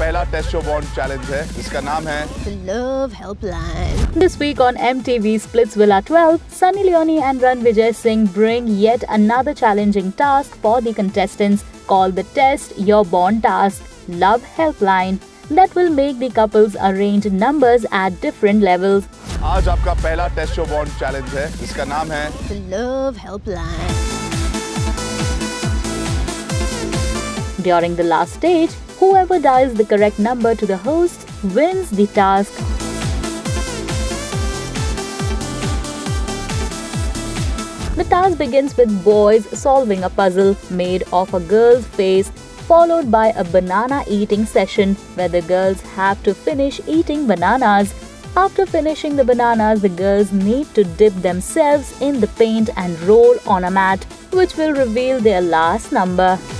पहला test show Bonn challenge है जिसका नाम है love helpline. This week on MTV Splitsvilla 12, Sunny Leone and Ranvijay Singh bring yet another challenging task for the contestants called the Test Your Bond Task, Love Helpline, that will make the couples arrange numbers at different levels. आज आपका पहला test show Bonn challenge है जिसका नाम है love helpline. During the last stage, whoever dials the correct number to the host wins the task. The task begins with boys solving a puzzle made of a girl's face, followed by a banana eating session where the girls have to finish eating bananas. After finishing the bananas, the girls need to dip themselves in the paint and roll on a mat, which will reveal their last number.